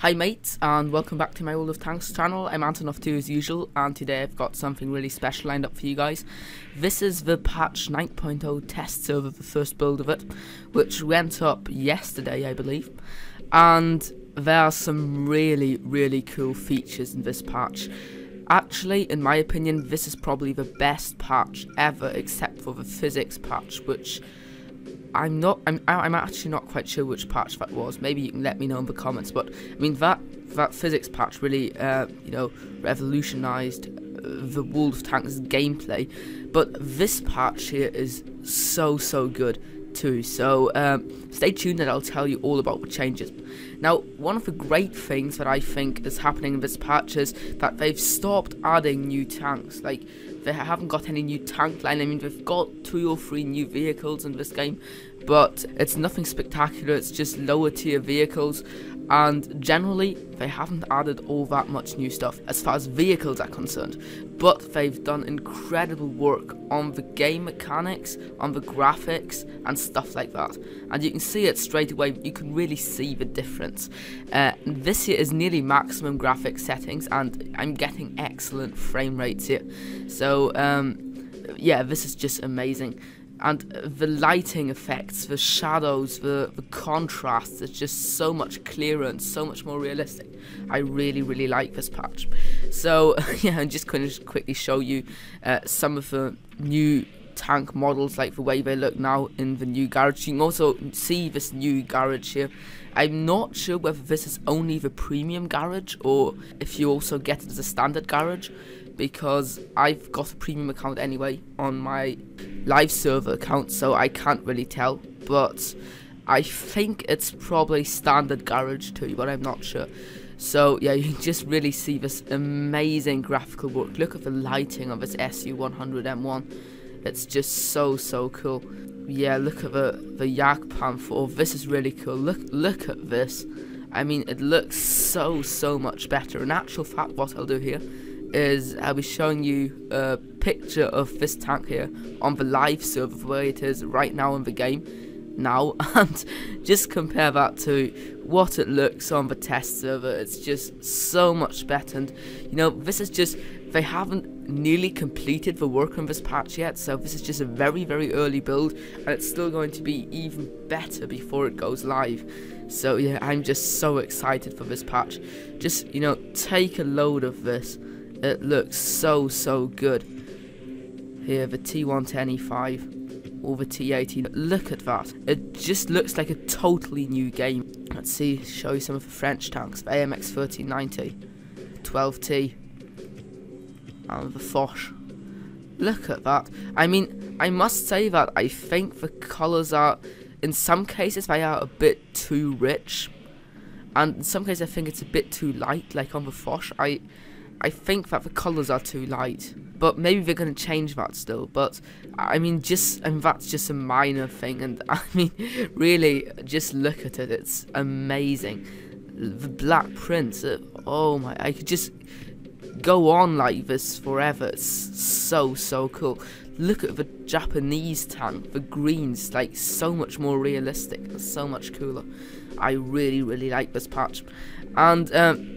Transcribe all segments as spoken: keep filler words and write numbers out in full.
Hi mates, and welcome back to my World of Tanks channel. I'm Antonov two as usual, and today I've got something really special lined up for you guys. This is the patch nine point oh test server, the first build of it, which went up yesterday I believe, and there are some really really cool features in this patch. Actually, in my opinion, this is probably the best patch ever except for the physics patch, which I'm not. I'm. I'm actually not quite sure which patch that was. Maybe you can let me know in the comments. But I mean, that that physics patch really, uh, you know, revolutionised the World of Tanks gameplay. But this patch here is so so good too. So um, stay tuned, and I'll tell you all about the changes. Now, one of the great things that I think is happening in this patch is that they've stopped adding new tanks. Like, they haven't got any new tank line. I mean, they've got two or three new vehicles in this game, but it's nothing spectacular. It's just lower tier vehicles, and generally they haven't added all that much new stuff as far as vehicles are concerned. But they've done incredible work on the game mechanics, on the graphics and stuff like that, and you can see it straight away. You can really see the difference. Uh, this here is nearly maximum graphics settings, and I'm getting excellent frame rates here. So um, yeah, this is just amazing. And the lighting effects, the shadows, the, the contrast, it's just so much clearer and so much more realistic. I really, really like this patch. So, yeah, I'm just going to quickly show you uh, some of the new tank models, like the way they look now in the new garage. You can also see this new garage here. I'm not sure whether this is only the premium garage or if you also get it as a standard garage, because I've got a premium account anyway on my live server account, so I can't really tell, but I think it's probably standard garage too, but I'm not sure. So yeah, you can just really see this amazing graphical work. Look at the lighting of this S U one hundred M one, it's just so so cool. Yeah, look at the, the Jagdpanther. Oh, this is really cool. Look, look at this. I mean, it looks so so much better. In actual fact, what I'll do here is I'll be showing you a picture of this tank here on the live server where it is right now in the game now, and just compare that to what it looks on the test server. It's just so much better, and you know, this is just, they haven't nearly completed the work on this patch yet, so this is just a very very early build, and it's still going to be even better before it goes live. So yeah, I'm just so excited for this patch. Just, you know, take a load of this. It looks so so good. Here, the T one ten E five or the T eighteen. Look at that. It just looks like a totally new game. Let's see, show you some of the French tanks. The A M X thirteen ninety, twelve T, and the Foch. Look at that. I mean, I must say that I think the colours are, in some cases, they are a bit too rich, and in some cases I think it's a bit too light. Like on the Foch, I. I think that the colours are too light, but maybe they're going to change that still. But I mean, just, and that's just a minor thing, and I mean, really, just look at it, it's amazing. The black prints, it, oh my, I could just go on like this forever, it's so so cool. Look at the Japanese tank, the greens, like so much more realistic, and so much cooler. I really really like this patch. And um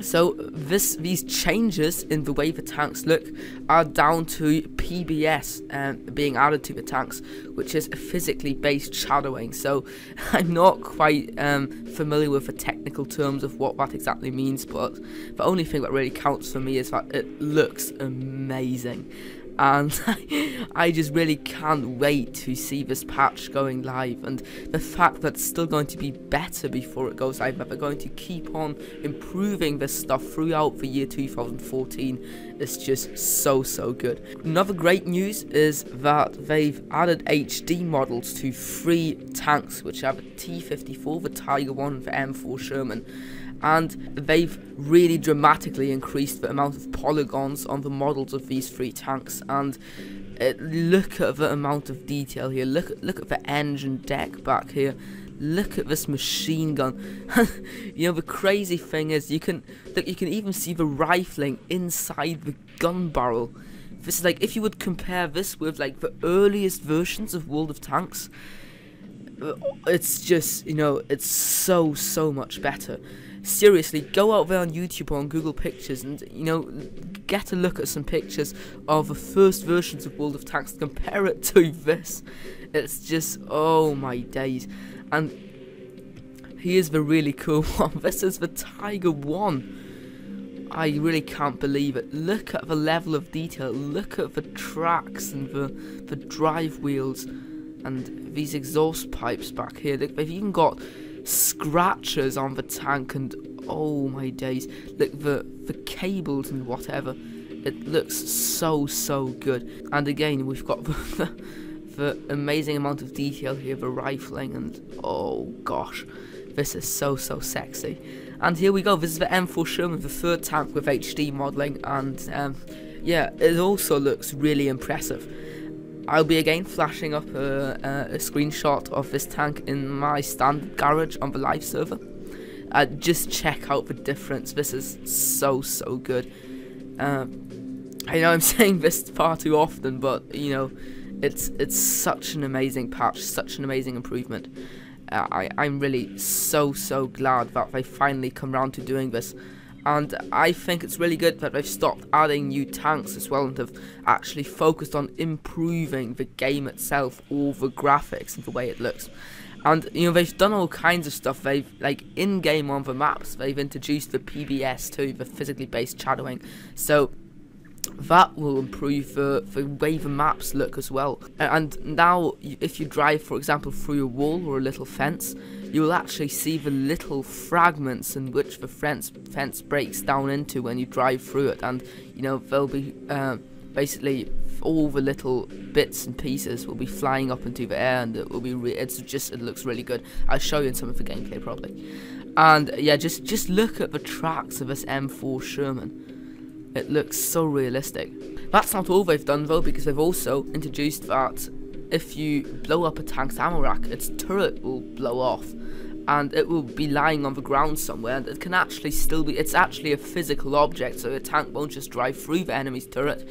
so this these changes in the way the tanks look are down to P B S um, being added to the tanks, which is physically based shadowing. So I'm not quite um, familiar with the technical terms of what that exactly means, but the only thing that really counts for me is that it looks amazing, and I just really can't wait to see this patch going live, and the fact that it's still going to be better before it goes live, that they're going to keep on improving this stuff throughout the year two thousand fourteen is just so so good. Another great news is that they've added H D models to three tanks, which are the T fifty-four, the Tiger one and the M four Sherman, and they've really dramatically increased the amount of polygons on the models of these three tanks. And it, look at the amount of detail here. Look at, look at the engine deck back here. Look at this machine gun. You know, the crazy thing is you can look, you can even see the rifling inside the gun barrel. This is like, if you would compare this with like the earliest versions of World of Tanks, it's just, you know, it's so so much better. seriously, go out there on YouTube or on Google Pictures and, you know, get a look at some pictures of the first versions of World of Tanks. Compare it to this. It's just, oh my days. And here's the really cool one. This is the Tiger one. I really can't believe it. Look at the level of detail, look at the tracks and the, the drive wheels and these exhaust pipes back here. Look, they've even got scratches on the tank and oh my days. Look, the, the cables and whatever. It looks so, so good. And again, we've got the, the amazing amount of detail here, the rifling and oh gosh. This is so, so sexy. And here we go, this is the M four Sherman, the third tank with H D modelling, and um, yeah, it also looks really impressive. I'll be again flashing up a, a, a screenshot of this tank in my standard garage on the live server. Uh, just check out the difference, this is so, so good. Uh, I know I'm saying this far too often, but you know, it's, it's such an amazing patch, such an amazing improvement. Uh, I, I'm really so, so glad that they finally come round to doing this, and I think it's really good that they've stopped adding new tanks as well and have actually focused on improving the game itself, all the graphics and the way it looks. And you know, they've done all kinds of stuff. They've, like, in game on the maps, they've introduced the P B S too, the physically based shadowing, so that will improve the, the way the maps look as well. And now if you drive, for example, through a wall or a little fence, you'll actually see the little fragments in which the fence, fence breaks down into when you drive through it. And you know, there'll be uh, basically all the little bits and pieces will be flying up into the air, and it will be re it's just, it looks really good. I'll show you in some of the gameplay probably. And yeah, just just look at the tracks of this M four Sherman. It looks so realistic. That's not all they've done though, because they've also introduced that if you blow up a tank's ammo rack, its turret will blow off and it will be lying on the ground somewhere, and it can actually still be, it's actually a physical object, so the tank won't just drive through the enemy's turret,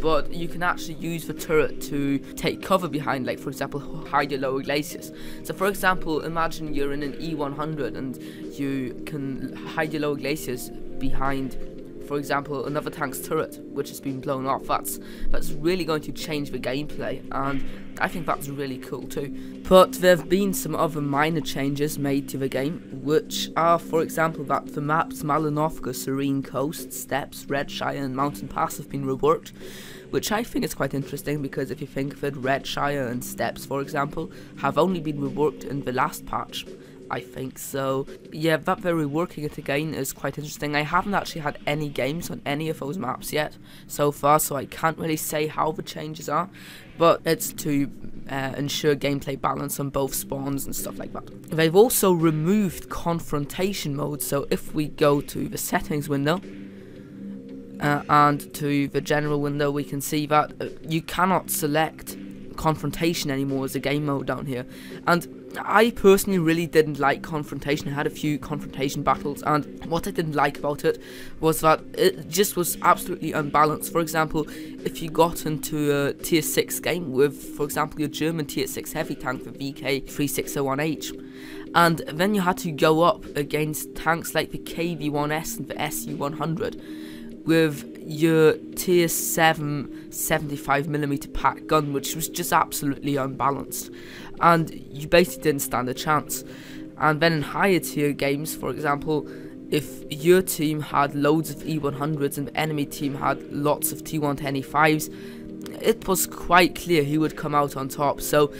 but you can actually use the turret to take cover behind, like for example, hide your lower glaciers. So for example, imagine you're in an E one hundred and you can hide your lower glaciers behind, for example, another tank's turret which has been blown off. That's that's really going to change the gameplay, and I think that's really cool too. But there have been some other minor changes made to the game, which are, for example, that the maps Malinovka, Serene Coast, Steppes, Redshire and Mountain Pass have been reworked, which I think is quite interesting, because if you think of it, Redshire and Steppes, for example, have only been reworked in the last patch, I think. So yeah, that they're reworking it again is quite interesting. I haven't actually had any games on any of those maps yet so far, so I can't really say how the changes are, but it's to uh, ensure gameplay balance on both spawns and stuff like that. They've also removed confrontation mode, so if we go to the settings window uh, and to the general window, we can see that uh, you cannot select confrontation anymore as a game mode down here. And I personally really didn't like confrontation. I had a few confrontation battles, and what I didn't like about it was that it just was absolutely unbalanced. For example, if you got into a tier six game with, for example, your German tier six heavy tank, the V K three six zero one H, and then you had to go up against tanks like the K V one S and the S U one hundred with your tier seven seventy-five millimeter pack gun, which was just absolutely unbalanced, and you basically didn't stand a chance. And then in higher tier games, for example, if your team had loads of E one hundreds and the enemy team had lots of T one ten E fives, it was quite clear who would come out on top. So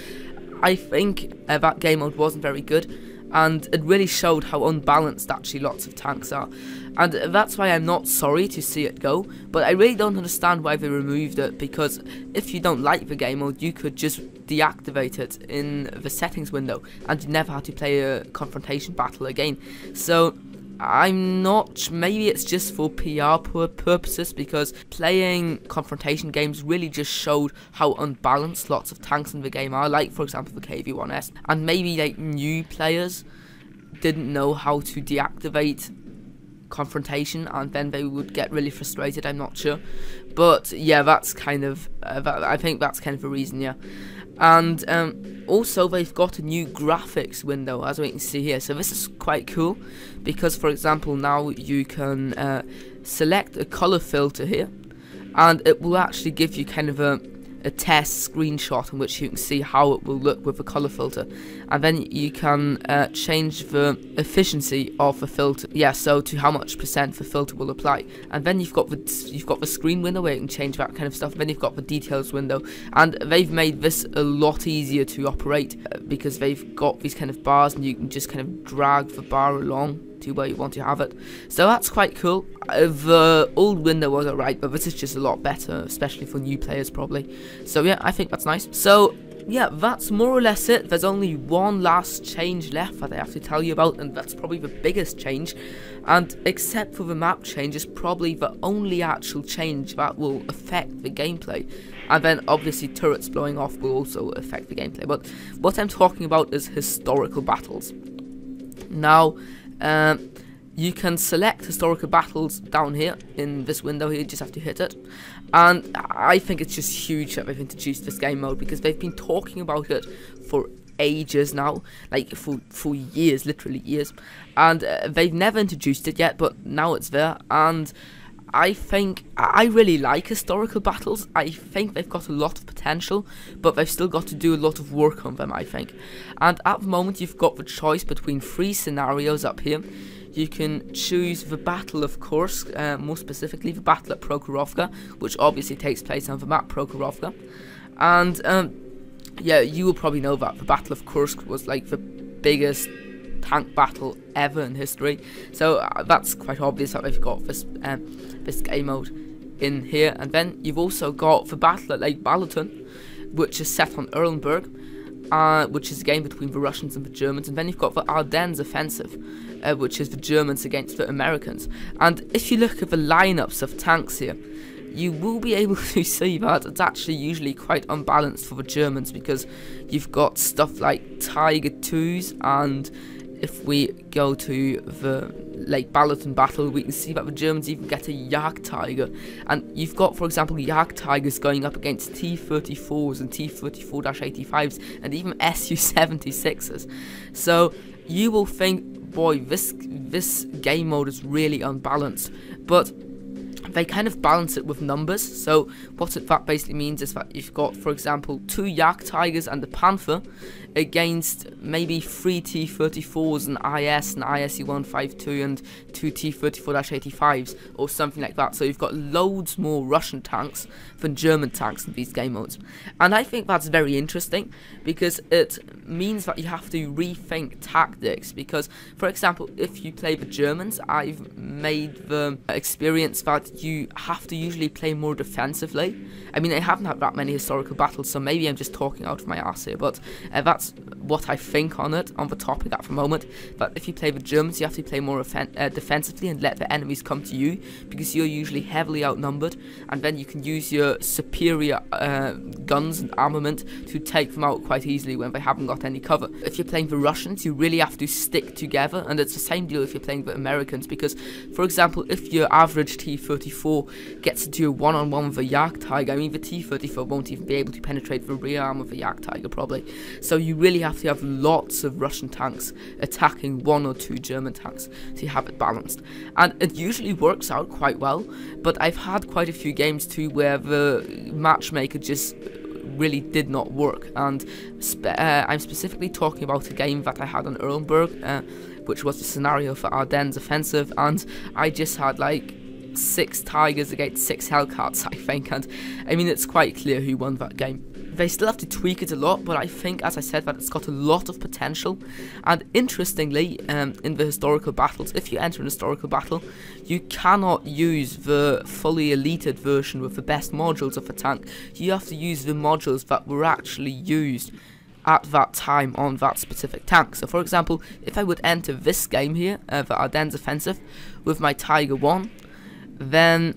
I think uh, that game mode wasn't very good, and it really showed how unbalanced actually lots of tanks are. And that's why I'm not sorry to see it go, but I really don't understand why they removed it, because if you don't like the game mode, you could just deactivate it in the settings window and you never had to play a confrontation battle again. So I'm not, maybe it's just for P R purposes, because playing confrontation games really just showed how unbalanced lots of tanks in the game are, like for example the K V one S, and maybe like new players didn't know how to deactivate confrontation, and then they would get really frustrated, I'm not sure. But yeah, that's kind of, uh, that, I think that's kind of the reason, yeah. And um, also they've got a new graphics window, as we can see here. So this is quite cool, because for example now you can uh, select a color filter here, and it will actually give you kind of a, a test screenshot in which you can see how it will look with the color filter, and then you can uh, change the efficiency of the filter, yeah, so to how much percent the filter will apply. And then you've got the you've got the screen window where you can change that kind of stuff, and then you've got the details window, and they've made this a lot easier to operate because they've got these kind of bars, and you can just kind of drag the bar along to where you want to have it. So that's quite cool. Uh, the old window was alright, but this is just a lot better, especially for new players probably. So yeah, I think that's nice. So yeah, that's more or less it. There's only one last change left that I have to tell you about, and that's probably the biggest change, and except for the map change, is probably the only actual change that will affect the gameplay. And then obviously turrets blowing off will also affect the gameplay, but what I'm talking about is historical battles. Now Um, you can select historical battles down here in this window here, you just have to hit it. And I think it's just huge that they've introduced this game mode, because they've been talking about it for ages now, like for, for years, literally years. And uh, they've never introduced it yet, but now it's there. And I think, I really like historical battles. I think they've got a lot of potential, but they've still got to do a lot of work on them, I think. And at the moment you've got the choice between three scenarios up here. You can choose the Battle of Kursk, uh, more specifically the Battle at Prokhorovka, which obviously takes place on the map Prokhorovka. And um, yeah, you will probably know that the Battle of Kursk was like the biggest tank battle ever in history, so uh, that's quite obvious that they've got this um, this game mode in here. And then you've also got the battle at Lake Balaton, which is set on Erlenberg, uh, which is a game between the Russians and the Germans. And then you've got the Ardennes Offensive, uh, which is the Germans against the Americans. And if you look at the lineups of tanks here, you will be able to see that it's actually usually quite unbalanced for the Germans, because you've got stuff like Tiger twos, and if we go to the Lake Balaton battle, we can see that the Germans even get a Jagdtiger. And you've got, for example, Jagdtigers going up against T thirty-fours and T thirty-four eighty-fives and even S U seventy-sixes. So you will think, boy, this, this game mode is really unbalanced. But they kind of balance it with numbers. So what that basically means is that you've got, for example, two Jagdtigers and the Panther against maybe three T thirty-fours and I S and I S U one fifty-two and two T thirty-four eighty-fives or something like that. So you've got loads more Russian tanks than German tanks in these game modes. And I think that's very interesting, because it means that you have to rethink tactics. Because, for example, if you play the Germans, I've made the experience that you have to usually play more defensively. I mean, I haven't had that many historical battles, so maybe I'm just talking out of my ass here, but uh, that's what I think on it, on the topic at the moment. But if you play the Germans, you have to play more uh, defensively and let the enemies come to you, because you're usually heavily outnumbered, and then you can use your superior uh, guns and armament to take them out quite easily when they haven't got any cover. If you're playing the Russians, you really have to stick together, and it's the same deal if you're playing the Americans, because, for example, if your average T thirty-four gets into a one-on-one with a Jagdtiger, I mean, the T thirty-four won't even be able to penetrate the rear arm of a Jagdtiger, probably. So you really have to have lots of Russian tanks attacking one or two German tanks to have it balanced, and it usually works out quite well. But I've had quite a few games too where the matchmaker just really did not work, and spe uh, I'm specifically talking about a game that I had on Erlenberg, uh, which was the scenario for Ardennes Offensive, and I just had like six Tigers against six Hellcats, I think, and I mean, it's quite clear who won that game. They still have to tweak it a lot, but I think, as I said, that it's got a lot of potential. And interestingly, um, in the historical battles, if you enter an historical battle, you cannot use the fully elited version with the best modules of the tank. You have to use the modules that were actually used at that time on that specific tank. So, for example, if I would enter this game here, uh, the Ardennes Offensive, with my Tiger one, then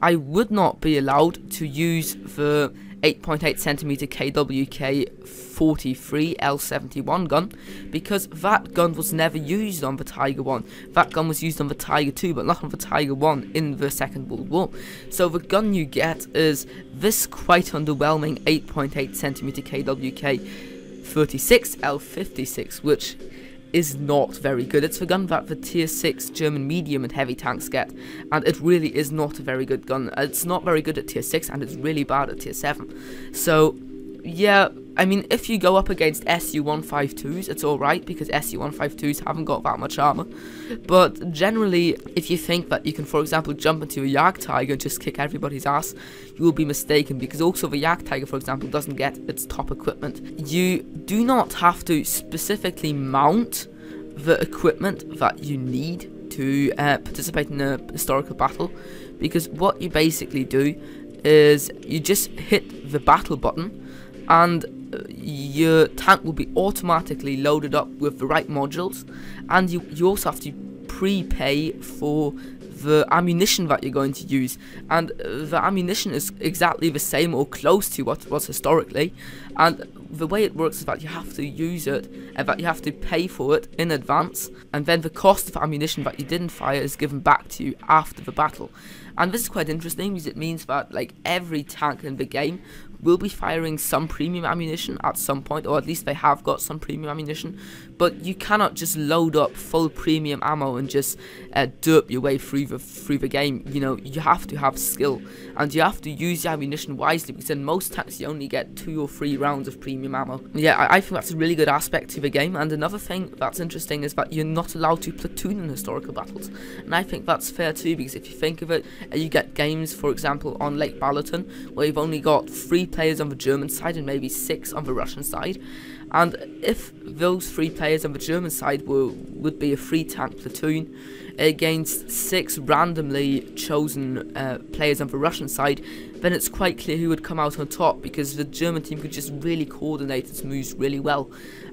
I would not be allowed to use the eight point eight centimeter K W K forty-three L seventy-one gun, because that gun was never used on the Tiger one. That gun was used on the Tiger two, but not on the Tiger one in the Second World War. So the gun you get is this quite underwhelming eight point eight centimeter K W K thirty-six L fifty-six, which is not very good. It's the gun that the tier six German medium and heavy tanks get, and it really is not a very good gun. It's not very good at tier six, and it's really bad at tier seven. So yeah, I mean, if you go up against S U one fifty-twos, it's alright, because S U one fifty-twos haven't got that much armor. But generally, if you think that you can, for example, jump into a Jagdtiger and just kick everybody's ass, you will be mistaken, because also the Jagdtiger, for example, doesn't get its top equipment. You do not have to specifically mount the equipment that you need to uh, participate in a historical battle, because what you basically do is you just hit the battle button, and your tank will be automatically loaded up with the right modules, and you, you also have to prepay for the ammunition that you're going to use, and the ammunition is exactly the same or close to what it was historically. And the way it works is that you have to use it, and that you have to pay for it in advance, and then the cost of ammunition that you didn't fire is given back to you after the battle. And this is quite interesting, because it means that like every tank in the game will be firing some premium ammunition at some point, or at least they have got some premium ammunition, but you cannot just load up full premium ammo and just uh, derp your way through the, through the game. You know, you have to have skill, and you have to use your ammunition wisely, because in most tanks you only get two or three rounds of premium ammo. Yeah, I, I think that's a really good aspect to the game. And another thing that's interesting is that you're not allowed to platoon in historical battles, and I think that's fair too, because if you think of it, you get games, for example, on Lake Balaton, where you've only got three players on the German side and maybe six on the Russian side, and if those three players on the German side were would be a three tank platoon against six randomly chosen uh, players on the Russian side, then it's quite clear who would come out on top, because the German team could just really coordinate its moves really well.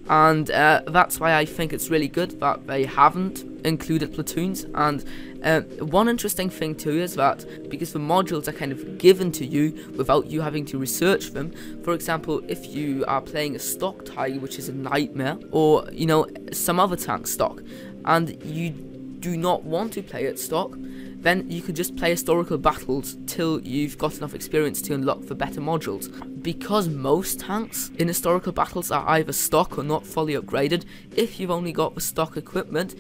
And uh, that's why I think it's really good that they haven't included platoons. And uh, one interesting thing too is that because the modules are kind of given to you without you having to research them, for example, if you are playing a stock Tiger, which is a nightmare, or you know, some other tank stock, and you do not want to play it stock, then you could just play historical battles till you've got enough experience to unlock the better modules. Because most tanks in historical battles are either stock or not fully upgraded, if you've only got the stock equipment,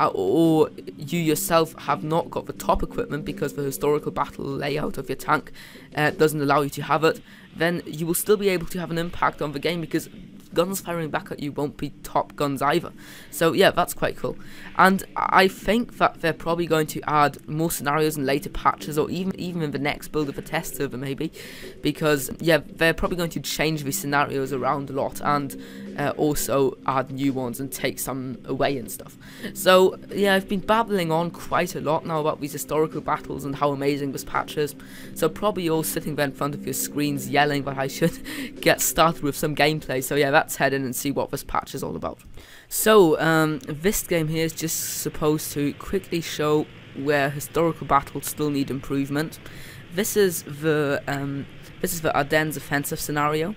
uh, or you yourself have not got the top equipment because the historical battle layout of your tank uh, doesn't allow you to have it, then you will still be able to have an impact on the game, because guns firing back at you won't be top guns either. So yeah, that's quite cool. And I think that they're probably going to add more scenarios in later patches, or even even in the next build of a test server maybe, because yeah, they're probably going to change these scenarios around a lot, and uh, also add new ones and take some away and stuff. So yeah, I've been babbling on quite a lot now about these historical battles and how amazing this patch is, so probably you're all sitting there in front of your screens yelling that I should get started with some gameplay. So yeah, that's Let's head in and see what this patch is all about. So um, this game here is just supposed to quickly show where historical battles still need improvement. This is the um, this is the Ardennes Offensive scenario,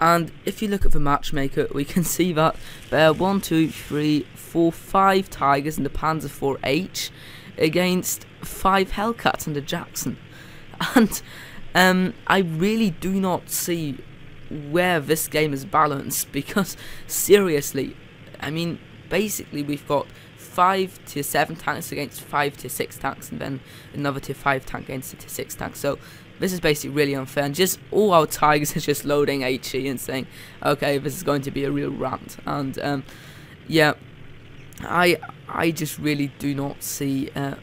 and if you look at the matchmaker, we can see that there are one, two, three, four, five Tigers and the Panzer four H against five Hellcats and a Jackson, and um, I really do not see where this game is balanced, because seriously, I mean, basically we've got five tier seven tanks against five tier six tanks, and then another tier five tank against a tier six tank. So this is basically really unfair, and just all our Tigers are just loading HE and saying, okay, this is going to be a real rant. And um, yeah, I I just really do not see uh,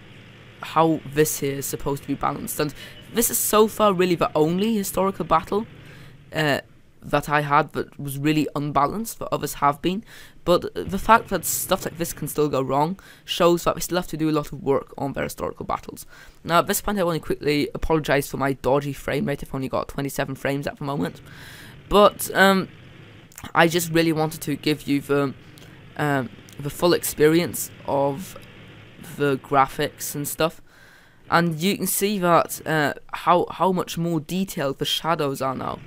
how this here is supposed to be balanced. And this is so far really the only historical battle Uh, that I had that was really unbalanced, that others have been. But the fact that stuff like this can still go wrong shows that we still have to do a lot of work on their historical battles. Now at this point I want to quickly apologise for my dodgy frame rate. I've only got twenty-seven frames at the moment, but um, I just really wanted to give you the, um, the full experience of the graphics and stuff. And you can see that uh, how how much more detailed the shadows are now.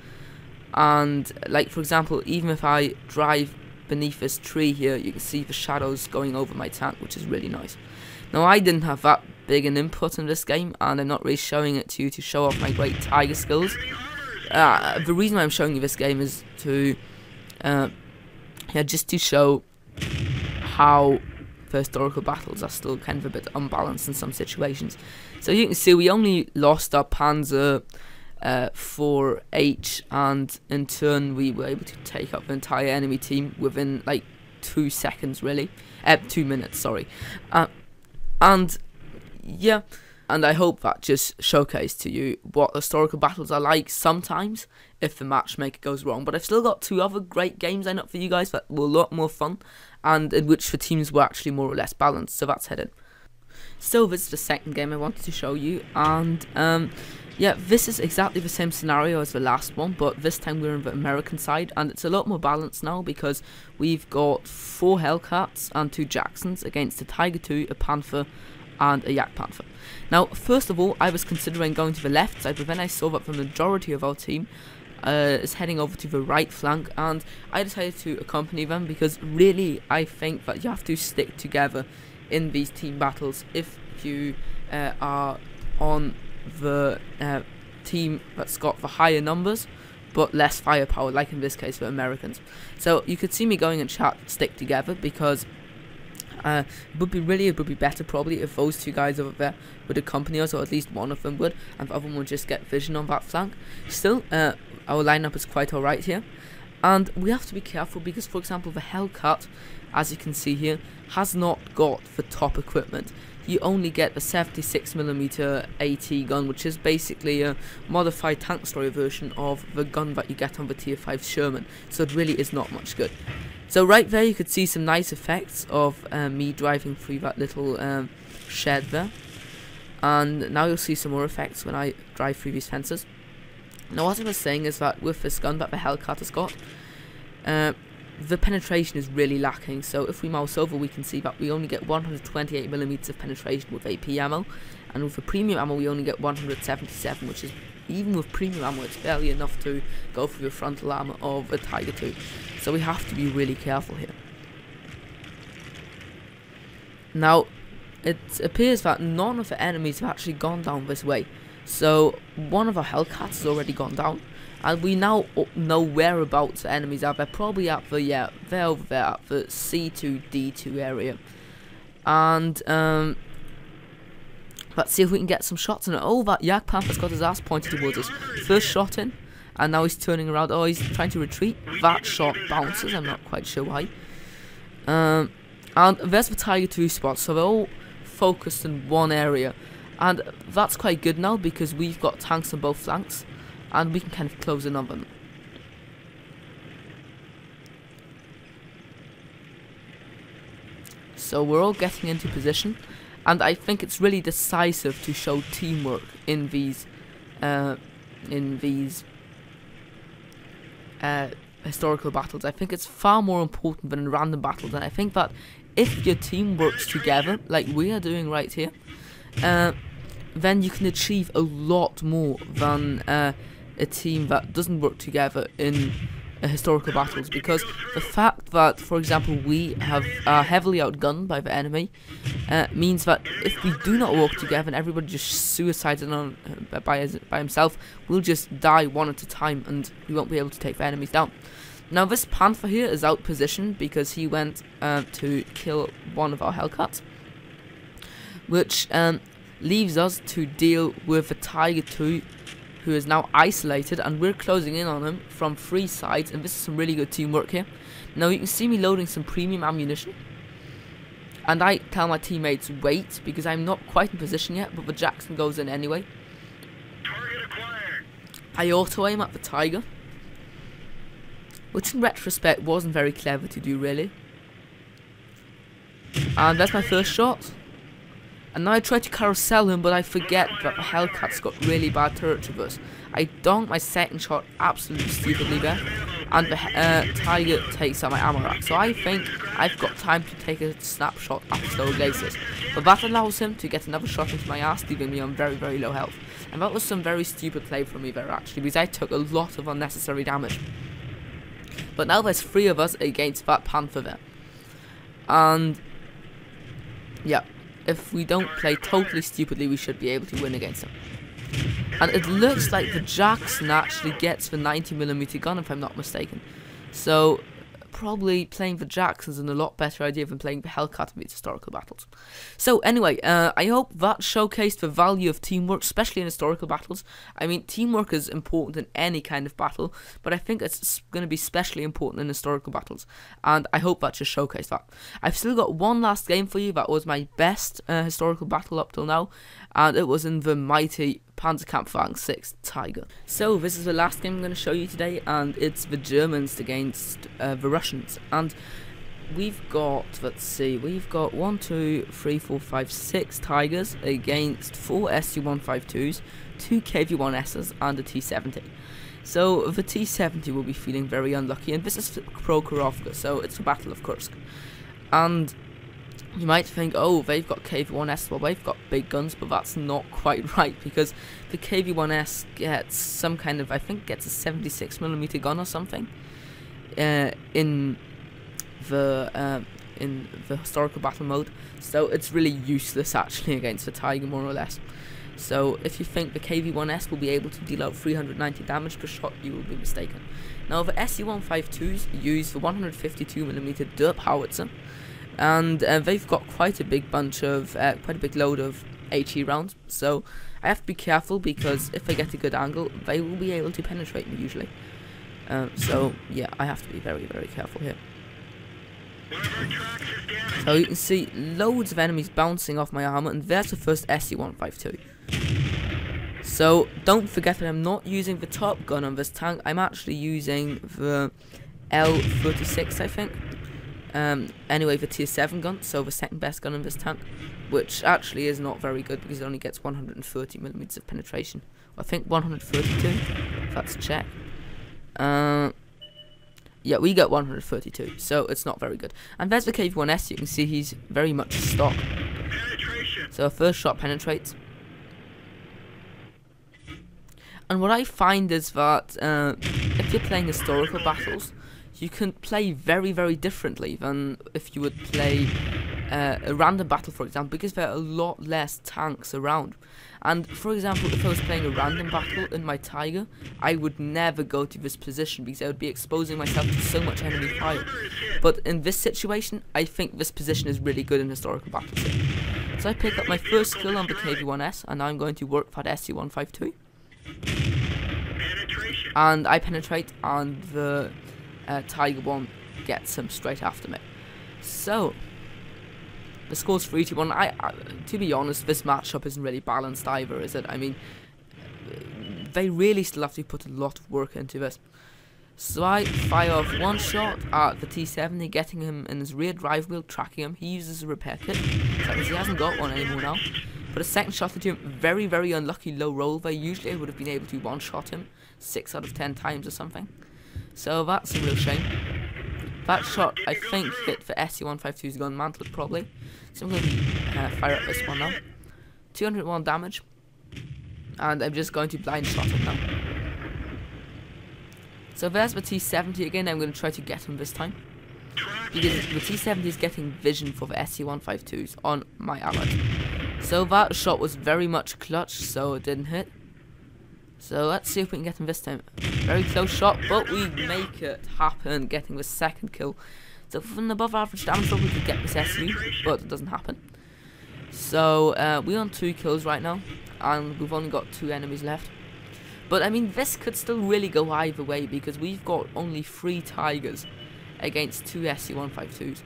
And like, for example, even if I drive beneath this tree here, you can see the shadows going over my tank, which is really nice. Now, I didn't have that big an input in this game, and I'm not really showing it to you to show off my great Tiger skills. Uh, the reason why I'm showing you this game is to uh, yeah, just to show how the historical battles are still kind of a bit unbalanced in some situations. So you can see we only lost our Panzer uh, four H, and in turn we were able to take up the entire enemy team within like two seconds really, uh, two minutes sorry. Uh, and yeah, and I hope that just showcased to you what historical battles are like sometimes if the matchmaker goes wrong. But I've still got two other great games lined up for you guys that were a lot more fun, and in which the teams were actually more or less balanced, so that's headed. So this is the second game I wanted to show you, and um, yeah, this is exactly the same scenario as the last one, but this time we're on the American side, and it's a lot more balanced now because we've got four Hellcats and two Jacksons against a Tiger two, a Panther, and a Jagdpanther. Now, first of all, I was considering going to the left side, but then I saw that the majority of our team uh, is heading over to the right flank, and I decided to accompany them because really I think that you have to stick together in these team battles if you uh, are on the uh, team that's got the higher numbers but less firepower, like in this case the Americans. So you could see me going and chat stick together because Uh, it would be really, it would be better probably if those two guys over there would accompany us, or at least one of them would, and the other one would just get vision on that flank. Still, uh, our lineup is quite alright here, and we have to be careful because, for example, the Hellcat, as you can see here, has not got the top equipment. You only get the seventy-six millimeter AT gun, which is basically a modified tank destroyer version of the gun that you get on the tier five Sherman, so it really is not much good. So right there you could see some nice effects of uh, me driving through that little um, shed there. And now you'll see some more effects when I drive through these fences. Now what I was saying is that with this gun that the Hellcat has got, uh, the penetration is really lacking. So if we mouse over we can see that we only get one hundred twenty-eight millimeters of penetration with A P ammo. And with the premium ammo we only get one hundred seventy-seven, which is, even with premium ammo, it's barely enough to go through the frontal armor of a Tiger two. So we have to be really careful here. Now, it appears that none of the enemies have actually gone down this way. So one of our Hellcats has already gone down, and we now know whereabouts the enemies are. They're probably at the, yeah, they're over there at the C two D two area. And, um... let's see if we can get some shots in it. Oh, that Jagdpanther's got his ass pointed towards us. First shot in, and now he's turning around. Oh, he's trying to retreat. That shot bounces. I'm not quite sure why. Um, and there's the Tiger two spot. So they're all focused in one area. And that's quite good now because we've got tanks on both flanks, and we can kind of close in on them. So we're all getting into position. And I think it's really decisive to show teamwork in these, uh, in these uh, historical battles. I think it's far more important than random battles. And I think that if your team works together, like we are doing right here, uh, then you can achieve a lot more than uh, a team that doesn't work together in uh, historical battles. Because the fact that, for example, we have are heavily outgunned by the enemy, Uh, means that if we do not work together and everybody just suicides on, uh, by, by himself, we'll just die one at a time and we won't be able to take the enemies down. Now this Panther here is out positioned because he went uh, to kill one of our Hellcats, which um, leaves us to deal with the Tiger two, who is now isolated, and we're closing in on him from three sides, and this is some really good teamwork here. Now you can see me loading some premium ammunition, and I tell my teammates wait because I'm not quite in position yet, but the Jackson goes in anyway. Target acquired. I auto aim at the Tiger, which in retrospect wasn't very clever to do really. And that's my first shot. And now I try to carousel him, but I forget that the Hellcat's got really bad turret traverse. I donked my second shot absolutely stupidly there, and uh, Tiger takes out my ammo rack, so I think I've got time to take a snapshot at slow lasers, but that allows him to get another shot into my ass, leaving me on very very low health. And that was some very stupid play from me there actually, because I took a lot of unnecessary damage. But now there's three of us against that Panther there, and yeah, if we don't play totally stupidly we should be able to win against him. And it looks like the Jackson actually gets the ninety millimeter gun if I'm not mistaken. So probably playing the Jackson's a lot better idea than playing the Hellcat in these historical battles. So anyway, uh, I hope that showcased the value of teamwork, especially in historical battles. I mean, teamwork is important in any kind of battle, but I think it's going to be especially important in historical battles, and I hope that just showcased that. I've still got one last game for you that was my best uh, historical battle up till now, and it was in the mighty Panzerkampfwagen six Tiger. So this is the last game I'm going to show you today, and it's the Germans against uh, the Russians. And we've got, let's see, we've got one, two, three, four, five, six Tigers against four S U one fifty-twos, two K V one S's and a T seventy. So the T seventy will be feeling very unlucky, and this is Prokhorovka, so it's the Battle of Kursk. And you might think, oh, they've got K V one S, well, they've got big guns, but that's not quite right, because the K V one S gets some kind of, I think, gets a seventy-six millimeter gun or something uh, in the uh, in the historical battle mode, so it's really useless actually against the Tiger, more or less. So if you think the K V one S will be able to deal out three hundred ninety damage per shot, you will be mistaken. Now the S U one fifty-twos use the one fifty-two millimeter derp howitzer, and uh, they've got quite a big bunch of, uh, quite a big load of HE rounds, so I have to be careful, because if they get a good angle, they will be able to penetrate me usually. Uh, so yeah, I have to be very, very careful here. So you can see loads of enemies bouncing off my armor, and there's the first S U one fifty-two. So don't forget that I'm not using the top gun on this tank, I'm actually using the L thirty-six, I think. Um, anyway, the tier seven gun, so the second best gun in this tank, which actually is not very good because it only gets one hundred thirty millimeters of penetration. I think one hundred thirty-two, that's a check. Uh, yeah, we got one hundred thirty-two, so it's not very good. And there's the K V one S, you can see he's very much stock. So our first shot penetrates. And what I find is that uh, if you're playing historical battles, you can play very, very differently than if you would play uh, a random battle, for example, because there are a lot less tanks around. And, for example, if I was playing a random battle in my Tiger, I would never go to this position because I would be exposing myself to so much enemy fire. But in this situation, I think this position is really good in historical battles. So I pick up my first skill on the K V one S, and now I'm going to work that S U one fifty-two. And I penetrate, and the Uh, Tiger one gets him straight after me. So the score's three to one. I, I, to be honest, this matchup isn't really balanced either, is it? I mean, they really still have to put a lot of work into this. So I fire off one shot at the T seventy, getting him in his rear drive wheel, tracking him. He uses a repair kit, so he hasn't got one anymore now. But a second shot into him, very, very unlucky low roll there. Usually I would have been able to one-shot him six out of ten times or something. So that's a real shame. That shot, I think, hit for S U one fifty-two's gun mantle, probably. So I'm going to uh, fire up this one now. two hundred one damage. And I'm just going to blind shot him now. So there's the T seventy again. I'm going to try to get him this time, because the T seventy is getting vision for the S U one fifty-twos on my allies. So that shot was very much clutch, so it didn't hit. So let's see if we can get him this time. Very close shot, but we make it happen, getting the second kill. So from above average damage, we could get this S U, but it doesn't happen. So uh, we're on two kills right now, and we've only got two enemies left. But I mean, this could still really go either way, because we've got only three Tigers against two S U one fifty-twos.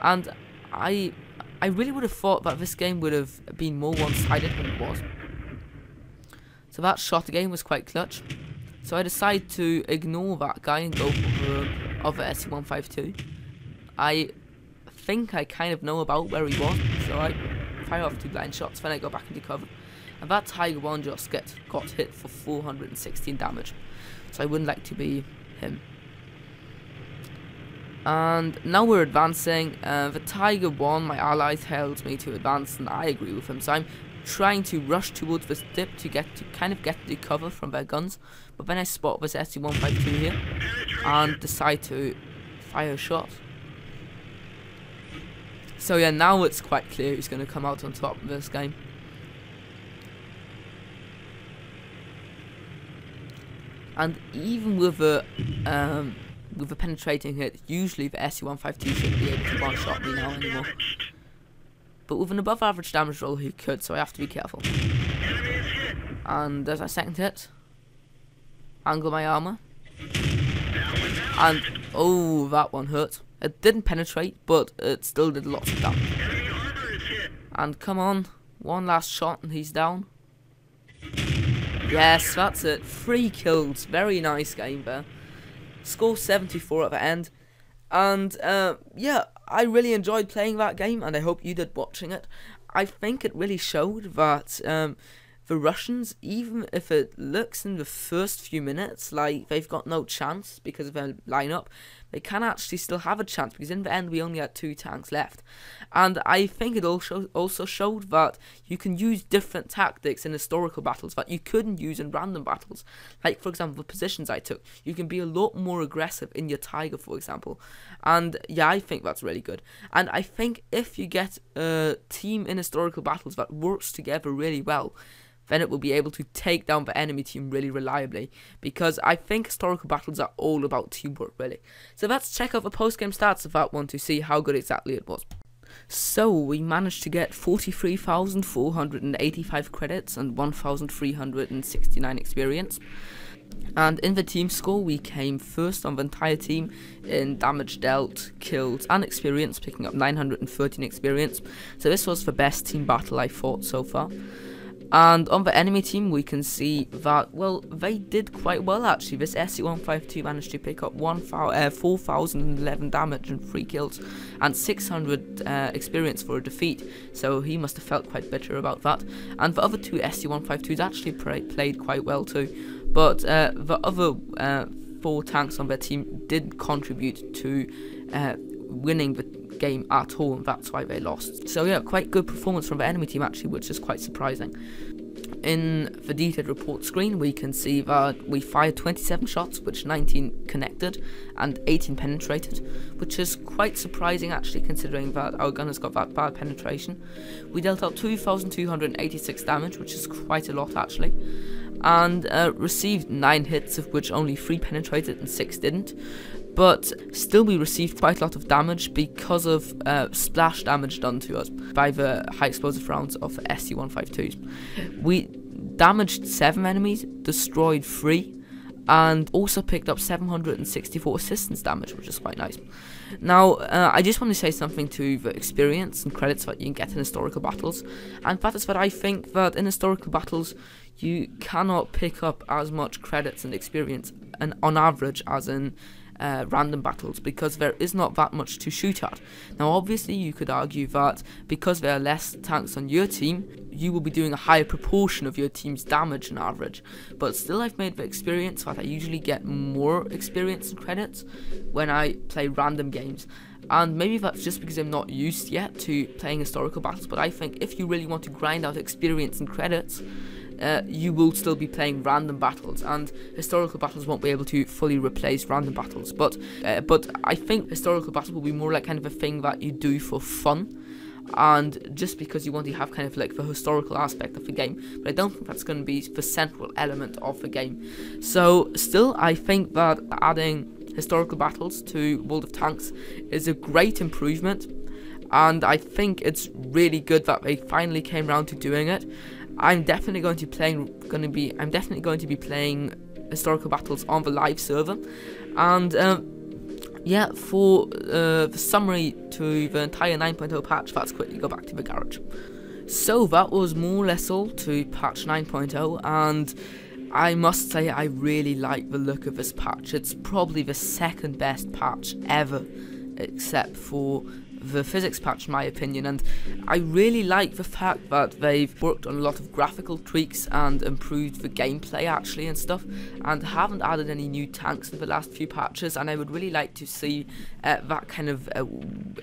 And I, I really would have thought that this game would have been more one-sided than it was. So that shot again was quite clutch. So I decide to ignore that guy and go for the other S U one fifty-two. I think I kind of know about where he was, so I fire off two blind shots, then I go back into cover. And that Tiger one just gets, got hit for four hundred sixteen damage. So I wouldn't like to be him. And now we're advancing. Uh, the Tiger one, my ally, tells me to advance, and I agree with him. So I'm trying to rush towards this dip to get to kind of get the cover from their guns. But then I spot this S U one fifty-two here and decide to fire a shot. So yeah, now it's quite clear who's going to come out on top of this game. And even with the um, with the penetrating hit, usually the S U one fifty-two shouldn't be able to one-shot me now anymore. But with an above-average damage roll, he could, so I have to be careful. And there's my second hit. Angle my armor. And oh, that one hurt. It didn't penetrate, but it still did lots of damage. And come on, one last shot, and he's down. Yes, that's it. Three kills. Very nice game there. Score seventy-four at the end. And uh, yeah, I really enjoyed playing that game, and I hope you did watching it. I think it really showed that um, the Russians, even if it looks in the first few minutes like they've got no chance because of their lineup, they can actually still have a chance, because in the end we only had two tanks left. And I think it also also showed that you can use different tactics in historical battles that you couldn't use in random battles. Like, for example, the positions I took, you can be a lot more aggressive in your Tiger, for example. And yeah, I think that's really good. And I think if you get a team in historical battles that works together really well, then it will be able to take down the enemy team really reliably, because I think historical battles are all about teamwork, really. So let's check out the post-game stats of that one to see how good exactly it was. So we managed to get forty-three thousand four hundred eighty-five credits and one thousand three hundred sixty-nine experience. And in the team score, we came first on the entire team in damage dealt, kills and experience, picking up nine hundred thirteen experience. So this was the best team battle I fought so far. And on the enemy team, we can see that, well, they did quite well actually. This S U one fifty-two managed to pick up uh, four thousand eleven damage and three kills and six hundred uh, experience for a defeat, so he must have felt quite bitter about that. And the other two S U one fifty-twos actually played quite well too, but uh, the other uh, four tanks on their team did contribute to uh, winning the game at all, and that's why they lost. So yeah, quite good performance from the enemy team actually, which is quite surprising. In the detailed report screen, we can see that we fired twenty-seven shots, which nineteen connected and eighteen penetrated, which is quite surprising actually, considering that our gun has got that bad penetration. We dealt out two thousand two hundred eighty-six damage, which is quite a lot actually, and uh, received nine hits, of which only three penetrated and six didn't. But still, we received quite a lot of damage because of uh, splash damage done to us by the high explosive rounds of the S U one fifty-twos. We damaged seven enemies, destroyed three, and also picked up seven hundred sixty-four assistance damage, which is quite nice. Now, uh, I just want to say something to the experience and credits that you can get in historical battles, and that is that I think that in historical battles you cannot pick up as much credits and experience and on average as in Uh, random battles, because there is not that much to shoot at. Now obviously you could argue that because there are less tanks on your team, you will be doing a higher proportion of your team's damage on average, but still I've made the experience that I usually get more experience and credits when I play random games. And maybe that's just because I'm not used yet to playing historical battles, but I think if you really want to grind out experience and credits, Uh, you will still be playing random battles, and historical battles won't be able to fully replace random battles. But uh, but I think historical battles will be more like kind of a thing that you do for fun, and just because you want to have kind of like the historical aspect of the game. But I don't think that's going to be the central element of the game. So still, I think that adding historical battles to World of Tanks is a great improvement, and I think it's really good that they finally came around to doing it. I'm definitely going to playing going to be I'm definitely going to be playing historical battles on the live server. And um, yeah, for uh, the summary to the entire nine point oh patch, let's quickly go back to the garage. So that was more or less all to patch nine point oh, and I must say I really like the look of this patch. It's probably the second best patch ever, except for the physics patch, in my opinion, and I really like the fact that they've worked on a lot of graphical tweaks and improved the gameplay actually and stuff, and haven't added any new tanks in the last few patches. And I would really like to see uh, that kind of uh,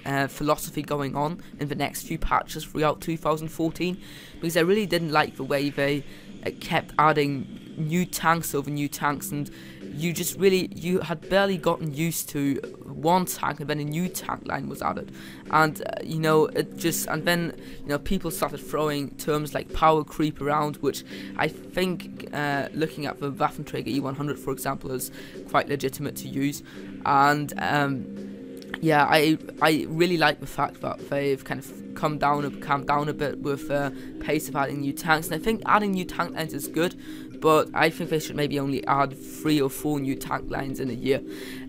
uh, philosophy going on in the next few patches throughout two thousand fourteen, because I really didn't like the way they uh, kept adding new tanks over new tanks, and you just really you had barely gotten used to one tank, and then a new tank line was added, and uh, you know, it just, and then you know, people started throwing terms like power creep around, which I think uh, looking at the Waffenträger E one hundred, for example, is quite legitimate to use. And um, yeah, I I really like the fact that they've kind of come down, come down a bit with the uh, pace of adding new tanks, and I think adding new tank lines is good, but I think they should maybe only add three or four new tank lines in a year.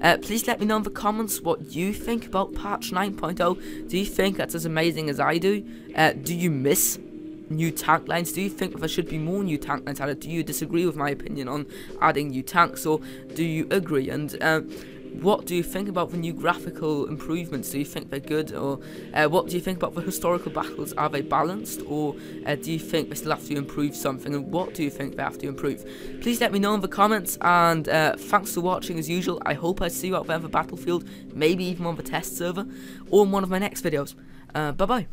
Uh, please let me know in the comments what you think about patch nine point oh. Do you think that's as amazing as I do? Uh, do you miss new tank lines? Do you think there should be more new tank lines added? Do you disagree with my opinion on adding new tanks, or do you agree? And uh, what do you think about the new graphical improvements? Do you think they're good, or uh, what do you think about the historical battles? Are they balanced, or uh, do you think they still have to improve something, and what do you think they have to improve? Please let me know in the comments, and uh, thanks for watching as usual. I hope I see you out there on the battlefield, maybe even on the test server, or in one of my next videos. Uh, bye bye.